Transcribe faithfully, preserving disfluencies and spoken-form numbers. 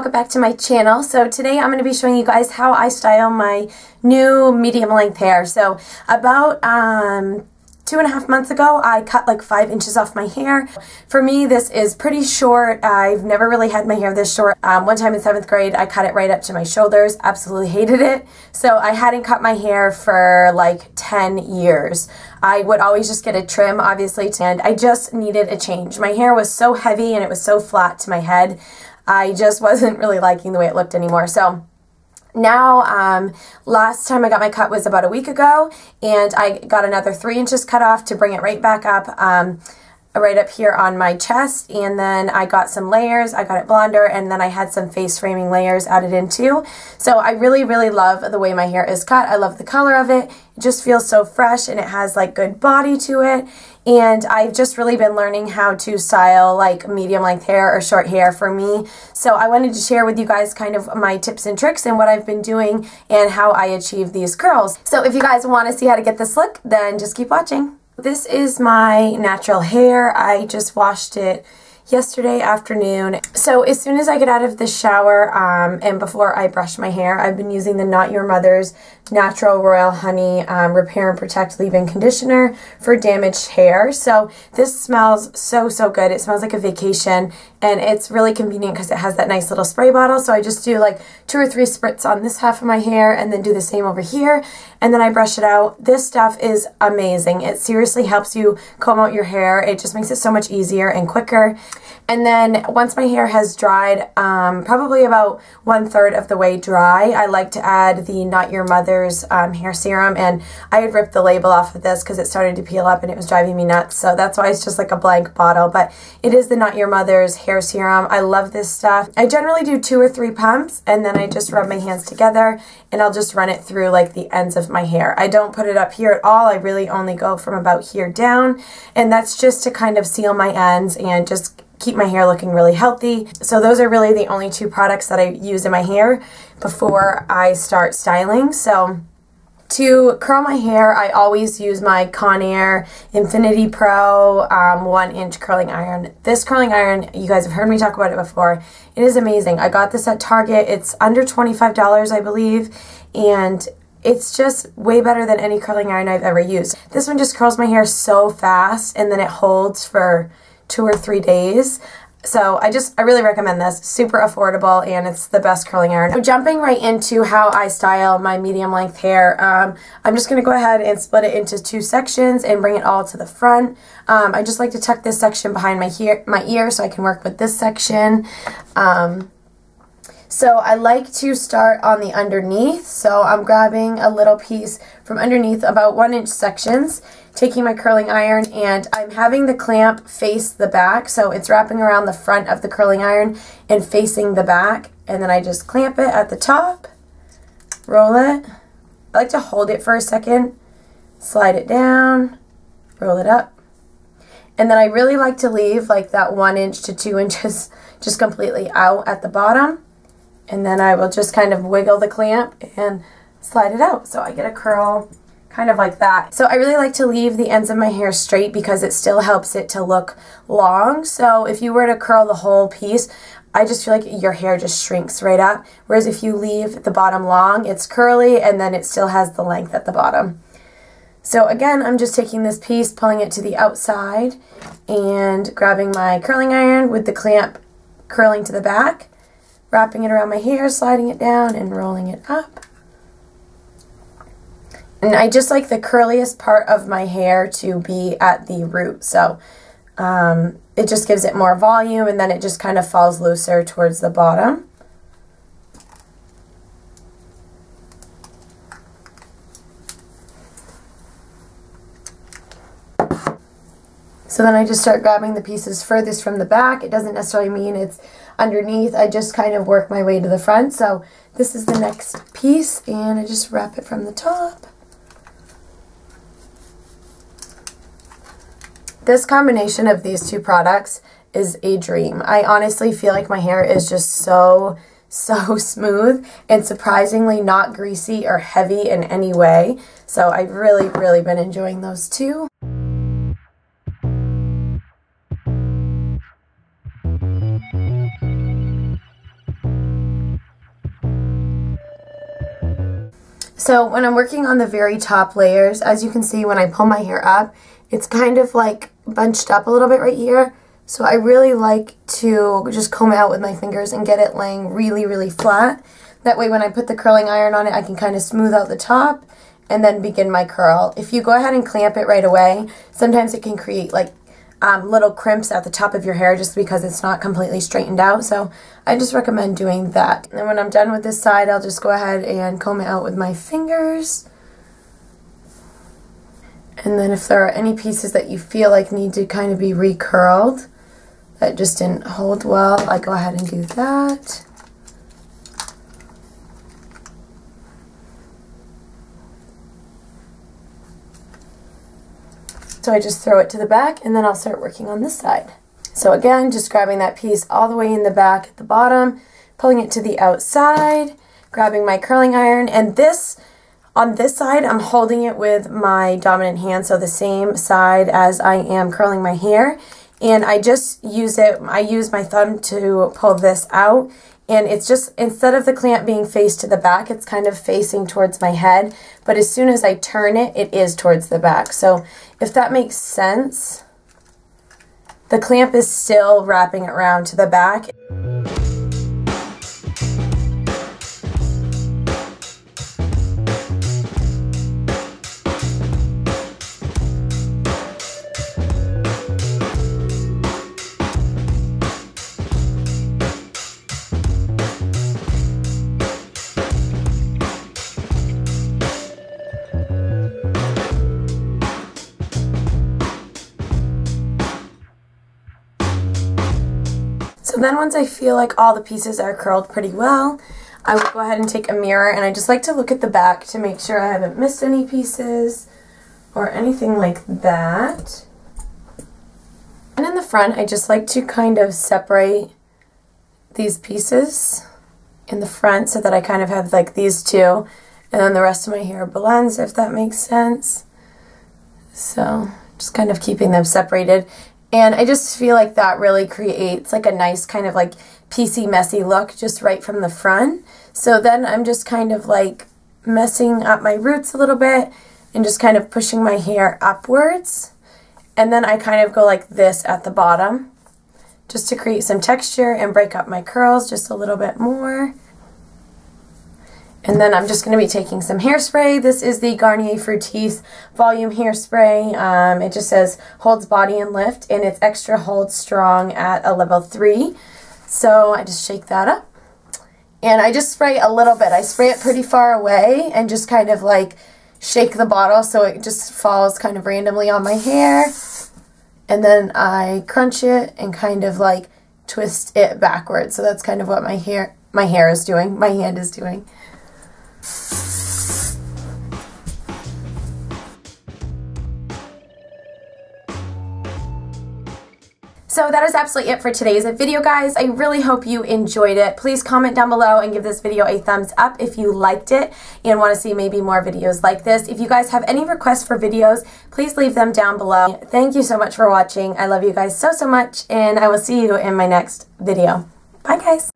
welcome back to my channel. So today I'm going to be showing you guys how I style my new medium length hair. So about um, two and a half months ago I cut like five inches off my hair. For me this is pretty short. I've never really had my hair this short. Um, one time in seventh grade I cut it right up to my shoulders. Absolutely hated it. So I hadn't cut my hair for like ten years. I would always just get a trim, obviously, and I just needed a change. My hair was so heavy and it was so flat to my head. I just wasn't really liking the way it looked anymore. So now, um, last time I got my cut was about a week ago, and I got another three inches cut off to bring it right back up, um, right up here on my chest, and then I got some layers, I got it blonder, and then I had some face framing layers added in too. So I really, really love the way my hair is cut. I love the color of it. It just feels so fresh, and it has like good body to it. And I've just really been learning how to style like medium length hair or short hair for me. So I wanted to share with you guys kind of my tips and tricks and what I've been doing and how I achieve these curls. So if you guys want to see how to get this look, then just keep watching. This is my natural hair. I just washed it yesterday afternoon. So as soon as I get out of the shower um, and before I brush my hair, I've been using the Not Your Mother's Natural Royal Honey um, Repair and Protect Leave-In Conditioner for damaged hair. So this smells so, so good. It smells like a vacation, and it's really convenient because it has that nice little spray bottle. So I just do like two or three spritz on this half of my hair and then do the same over here, and then I brush it out. This stuff is amazing. It seriously helps you comb out your hair. It just makes it so much easier and quicker. And then once my hair has dried, um, probably about one third of the way dry, I like to add the Not Your Mother's um, hair serum. And I had ripped the label off of this because it started to peel up and it was driving me nuts. So that's why it's just like a blank bottle. But it is the Not Your Mother's hair serum. I love this stuff. I generally do two or three pumps, and then I just rub my hands together and I'll just run it through like the ends of my hair. I don't put it up here at all. I really only go from about here down. And that's just to kind of seal my ends and just keep my hair looking really healthy. So those are really the only two products that I use in my hair before I start styling. So to curl my hair, I always use my Conair Infinity Pro um, one inch curling iron. This curling iron, you guys have heard me talk about it before. It is amazing. I got this at Target. It's under twenty-five dollars, I believe, and it's just way better than any curling iron I've ever used. This one just curls my hair so fast, and then it holds for two or three days. So I just, I really recommend this. Super affordable, and it's the best curling iron. So jumping right into how I style my medium length hair, um, I'm just going to go ahead and split it into two sections and bring it all to the front. Um, I just like to tuck this section behind my, hair, my ear so I can work with this section. Um, so I like to start on the underneath. So I'm grabbing a little piece from underneath, about one inch sections, taking my curling iron, and I'm having the clamp face the back, so it's wrapping around the front of the curling iron and facing the back, and then I just clamp it at the top, roll it. I like to hold it for a second, slide it down, roll it up, and then I really like to leave like that one inch to two inches just completely out at the bottom, and then I will just kind of wiggle the clamp and slide it out, so I get a curl kind of like that. So I really like to leave the ends of my hair straight because it still helps it to look long. So if you were to curl the whole piece, I just feel like your hair just shrinks right up. Whereas if you leave the bottom long, it's curly and then it still has the length at the bottom. So again, I'm just taking this piece, pulling it to the outside, and grabbing my curling iron with the clamp curling to the back, wrapping it around my hair, sliding it down, and rolling it up. And I just like the curliest part of my hair to be at the root, so um, it just gives it more volume, and then it just kind of falls looser towards the bottom. So then I just start grabbing the pieces furthest from the back. It doesn't necessarily mean it's underneath. I just kind of work my way to the front. So this is the next piece, and I just wrap it from the top. This combination of these two products is a dream. I honestly feel like my hair is just so, so smooth and surprisingly not greasy or heavy in any way. So I've really, really been enjoying those two. So when I'm working on the very top layers, as you can see when I pull my hair up, it's kind of like bunched up a little bit right here. So I really like to just comb it out with my fingers and get it laying really, really flat. That way when I put the curling iron on it, I can kind of smooth out the top and then begin my curl. If you go ahead and clamp it right away, sometimes it can create like um, little crimps at the top of your hair just because it's not completely straightened out. So I just recommend doing that. And when I'm done with this side, I'll just go ahead and comb it out with my fingers. And then if there are any pieces that you feel like need to kind of be recurled that just didn't hold well, I go ahead and do that. So I just throw it to the back and then I'll start working on this side. So again, just grabbing that piece all the way in the back at the bottom, pulling it to the outside, grabbing my curling iron, and this, on this side, I'm holding it with my dominant hand, so the same side as I am curling my hair, and I just use it, I use my thumb to pull this out, and it's just, instead of the clamp being faced to the back, it's kind of facing towards my head, but as soon as I turn it, it is towards the back. So if that makes sense, the clamp is still wrapping it around to the back. So then once I feel like all the pieces are curled pretty well, I will go ahead and take a mirror, and I just like to look at the back to make sure I haven't missed any pieces or anything like that. And in the front, I just like to kind of separate these pieces in the front so that I kind of have like these two, and then the rest of my hair blends, if that makes sense. So just kind of keeping them separated. And I just feel like that really creates like a nice kind of like piecey, messy look just right from the front. So then I'm just kind of like messing up my roots a little bit and just kind of pushing my hair upwards. And then I kind of go like this at the bottom just to create some texture and break up my curls just a little bit more. And then I'm just going to be taking some hairspray. This is the Garnier Fructis Volume Hairspray. Um, it just says holds body and lift, and it's extra hold strong at a level three. So I just shake that up. And I just spray a little bit. I spray it pretty far away and just kind of like shake the bottle so it just falls kind of randomly on my hair. And then I crunch it and kind of like twist it backwards. So that's kind of what my hair, my hair is doing, my hand is doing. So that is absolutely it for today's video, guys. I really hope you enjoyed it. Please comment down below and give this video a thumbs up if you liked it and want to see maybe more videos like this. If you guys have any requests for videos, please leave them down below. Thank you so much for watching. I love you guys so, so much, and I will see you in my next video. Bye, guys.